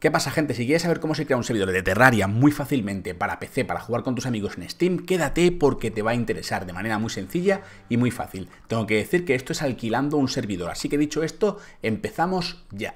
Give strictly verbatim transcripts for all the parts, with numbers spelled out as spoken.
¿Qué pasa, gente? Si quieres saber cómo se crea un servidor de Terraria muy fácilmente para P C, para jugar con tus amigos en Steam, quédate porque te va a interesar de manera muy sencilla y muy fácil. Tengo que decir que esto es alquilando un servidor, así que dicho esto, empezamos ya.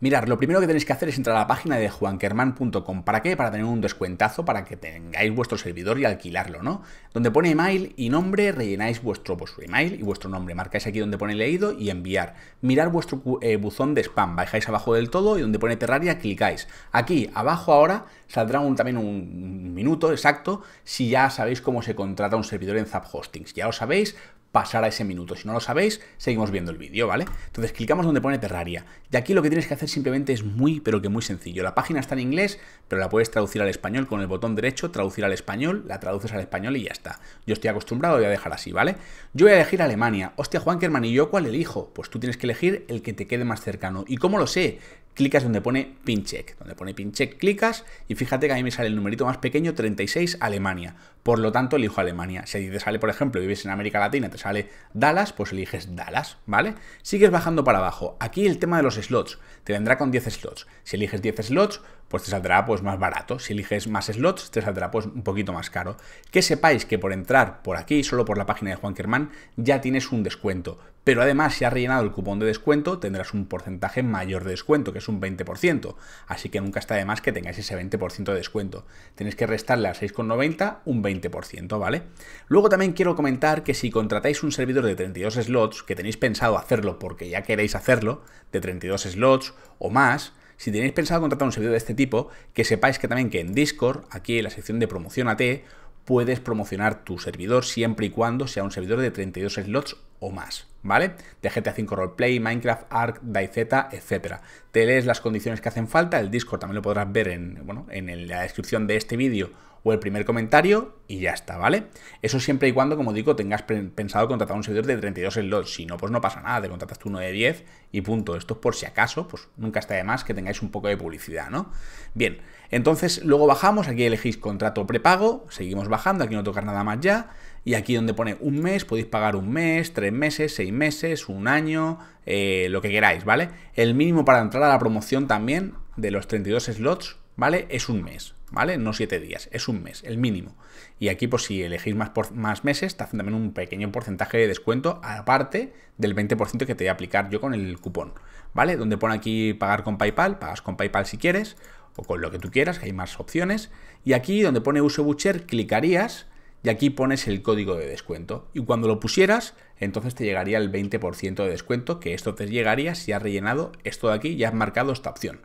Mirad, lo primero que tenéis que hacer es entrar a la página de juankerman punto com. ¿Para qué? Para tener un descuentazo, para que tengáis vuestro servidor y alquilarlo, ¿no? Donde pone email y nombre, rellenáis vuestro, vuestro email y vuestro nombre. Marcáis aquí donde pone leído y enviar. Mirad vuestro eh, buzón de spam. Bajáis abajo del todo y donde pone Terraria clicáis. Aquí, abajo ahora, saldrá un, también un minuto exacto si ya sabéis cómo se contrata un servidor en Zap Hostings. Ya lo sabéis, pasar a ese minuto. Si no lo sabéis, seguimos viendo el vídeo, ¿vale? Entonces clicamos donde pone Terraria. Y aquí lo que tienes que hacer simplemente es muy, pero que muy sencillo. La página está en inglés, pero la puedes traducir al español con el botón derecho, traducir al español, la traduces al español y ya está. Yo estoy acostumbrado, voy a dejar así, ¿vale? Yo voy a elegir Alemania. Hostia, Juankerman, ¿y yo cuál elijo? Pues tú tienes que elegir el que te quede más cercano. ¿Y cómo lo sé? Clicas donde pone PinCheck. Donde pone PinCheck clicas y fíjate que a mí me sale el numerito más pequeño, treinta y seis, Alemania. Por lo tanto, elijo Alemania. Si a ti te sale, por ejemplo, vives en América Latina, te sale Dallas, pues eliges Dallas, ¿vale? Sigues bajando para abajo. Aquí el tema de los slots. Te vendrá con diez slots. Si eliges diez slots, pues te saldrá pues más barato. Si eliges más slots, te saldrá pues un poquito más caro. Que sepáis que por entrar por aquí, solo por la página de Juankerman, ya tienes un descuento. Pero además, si has rellenado el cupón de descuento, tendrás un porcentaje mayor de descuento, que es un veinte por ciento. Así que nunca está de más que tengáis ese veinte por ciento de descuento. Tenéis que restarle a seis con noventa un veinte por ciento, ¿vale? Luego también quiero comentar que si contratáis un servidor de treinta y dos slots, que tenéis pensado hacerlo porque ya queréis hacerlo, de treinta y dos slots o más, si tenéis pensado contratar un servidor de este tipo, que sepáis que también que en Discord, aquí en la sección de Promocionate, puedes promocionar tu servidor siempre y cuando sea un servidor de treinta y dos slots o más, ¿vale? De G T A cinco Roleplay, Minecraft, Ark, DayZ, etcétera. Te lees las condiciones que hacen falta, el Discord también lo podrás ver en, bueno, en la descripción de este vídeo o el primer comentario y ya está, ¿vale? Eso siempre y cuando, como digo, tengas pensado contratar un servidor de treinta y dos slots. Si no, pues no pasa nada, te contratas tú uno de diez y punto. Esto es por si acaso, pues nunca está de más que tengáis un poco de publicidad, ¿no? Bien, entonces luego bajamos, aquí elegís contrato prepago, seguimos bajando, aquí no tocar nada más ya. Y aquí donde pone un mes, podéis pagar un mes, tres meses, seis meses, un año, eh, lo que queráis, ¿vale? El mínimo para entrar a la promoción también de los treinta y dos slots, ¿vale? Es un mes, ¿vale? No siete días, es un mes, el mínimo. Y aquí, pues si elegís más, por, más meses, te hacen también un pequeño porcentaje de descuento, aparte del veinte por ciento que te voy a aplicar yo con el cupón, ¿vale? Donde pone aquí pagar con PayPal, pagas con PayPal si quieres, o con lo que tú quieras, que hay más opciones. Y aquí donde pone uso voucher, clicarías. Y aquí pones el código de descuento. Y cuando lo pusieras, entonces te llegaría el veinte por ciento de descuento, que esto te llegaría si has rellenado esto de aquí y has marcado esta opción.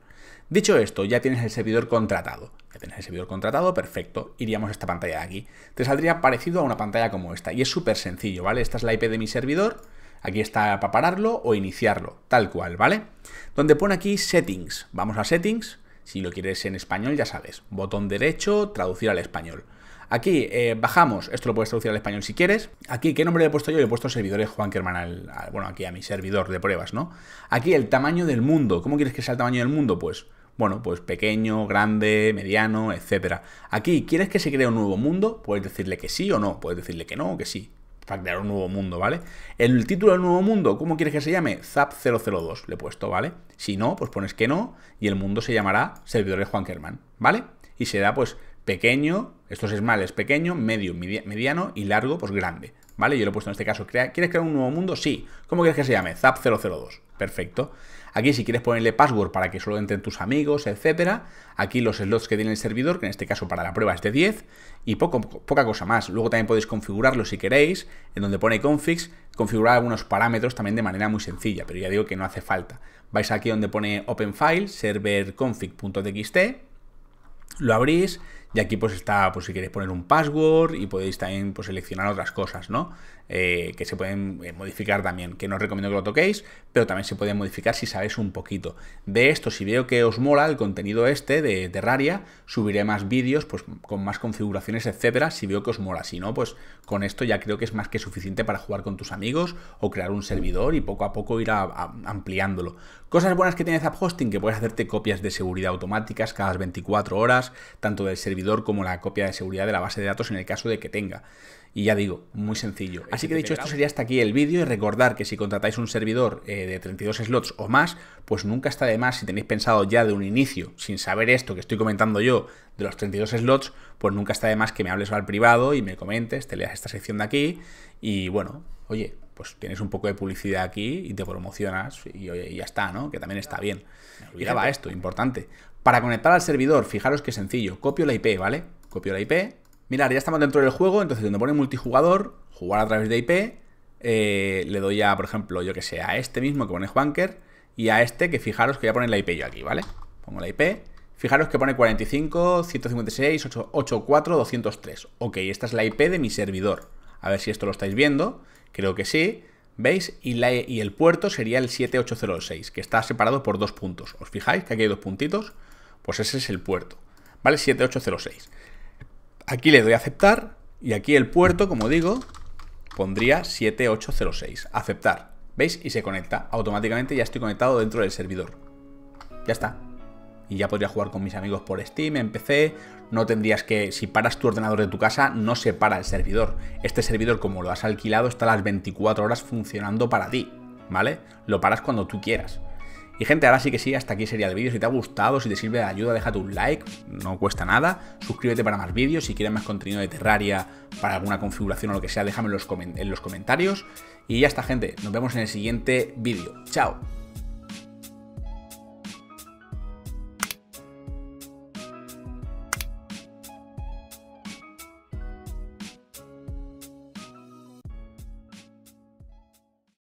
Dicho esto, ya tienes el servidor contratado. Ya tienes el servidor contratado, perfecto. Iríamos a esta pantalla de aquí. Te saldría parecido a una pantalla como esta. Y es súper sencillo, ¿vale? Esta es la I P de mi servidor. Aquí está para pararlo o iniciarlo, tal cual, ¿vale? Donde pone aquí Settings. Vamos a Settings. Si lo quieres en español, ya sabes. Botón derecho, traducir al español. Aquí eh, bajamos, esto lo puedes traducir al español si quieres. Aquí, ¿qué nombre le he puesto yo? Le he puesto servidores Juankerman, al, al, bueno, aquí a mi servidor de pruebas, ¿no? Aquí el tamaño del mundo. ¿Cómo quieres que sea el tamaño del mundo? Pues, bueno, pues pequeño, grande, mediano, etcétera. Aquí, ¿quieres que se cree un nuevo mundo? Puedes decirle que sí o no, puedes decirle que no o que sí. Para crear un nuevo mundo, ¿vale? El título del nuevo mundo, ¿cómo quieres que se llame? Zap cero cero dos, le he puesto, ¿vale? Si no, pues pones que no y el mundo se llamará servidores Juankerman, ¿vale? Y será, pues, pequeño, esto es mal, es pequeño, medio, mediano y largo, pues grande, ¿vale? Yo lo he puesto en este caso, ¿quieres crear un nuevo mundo? Sí. ¿Cómo quieres que se llame? Zap cero cero dos, perfecto. Aquí si quieres ponerle password para que solo entren tus amigos, etcétera. Aquí los slots que tiene el servidor, que en este caso para la prueba es de diez, y poco, poca cosa más. Luego también podéis configurarlo si queréis, en donde pone configs, configurar algunos parámetros también de manera muy sencilla, pero ya digo que no hace falta. Vais aquí donde pone open file, server config punto t x t, lo abrís y aquí pues está, pues si queréis poner un password y podéis también pues seleccionar otras cosas, ¿no? Eh, que se pueden modificar también, que no os recomiendo que lo toquéis, pero también se pueden modificar si sabéis un poquito. De esto, si veo que os mola el contenido este de Terraria, subiré más vídeos pues con más configuraciones, etcétera, si veo que os mola. Si no, pues con esto ya creo que es más que suficiente para jugar con tus amigos o crear un servidor y poco a poco ir a, a, ampliándolo. Cosas buenas que tiene Zap Hosting, que puedes hacerte copias de seguridad automáticas cada veinticuatro horas, tanto del servidor servidor como la copia de seguridad de la base de datos en el caso de que tenga. Y ya digo, muy sencillo. Así que dicho esto, sería hasta aquí el vídeo, y recordar que si contratáis un servidor eh, de treinta y dos slots o más, pues nunca está de más, si tenéis pensado ya de un inicio, sin saber esto que estoy comentando yo de los treinta y dos slots, pues nunca está de más que me hables al privado y me comentes, te leas esta sección de aquí y bueno, oye, pues tienes un poco de publicidad aquí y te promocionas y, y ya está, ¿no? Que también está bien. Me olvidaba esto, importante. Para conectar al servidor, fijaros que sencillo, copio la I P, ¿vale? Copio la I P. Mirad, ya estamos dentro del juego, entonces donde pone multijugador, jugar a través de I P, eh, le doy a, por ejemplo, yo que sé, a este mismo que pone Juanker y a este que fijaros que voy a poner la I P yo aquí, ¿vale? Pongo la I P, fijaros que pone cuarenta y cinco, ciento cincuenta y seis, ochocientos ochenta y cuatro, doscientos tres. Ok, esta es la I P de mi servidor. A ver si esto lo estáis viendo, creo que sí, ¿veis? Y, la, y el puerto sería el siete mil ochocientos seis, que está separado por dos puntos. ¿Os fijáis que aquí hay dos puntitos? Pues ese es el puerto, ¿vale? siete mil ochocientos seis. Aquí le doy a aceptar y aquí el puerto, como digo, pondría siete mil ochocientos seis. Aceptar, ¿veis? Y se conecta. Automáticamente ya estoy conectado dentro del servidor. Ya está. Y ya podría jugar con mis amigos por Steam, en P C. No tendrías que, si paras tu ordenador de tu casa, no se para el servidor. Este servidor, como lo has alquilado, está las veinticuatro horas funcionando para ti, ¿vale? Lo paras cuando tú quieras. Y gente, ahora sí que sí, hasta aquí sería el vídeo. Si te ha gustado, si te sirve de ayuda, déjate un like, no cuesta nada. Suscríbete para más vídeos, si quieres más contenido de Terraria, para alguna configuración o lo que sea, déjame en los, comen- en los comentarios. Y ya está, gente, nos vemos en el siguiente vídeo. ¡Chao!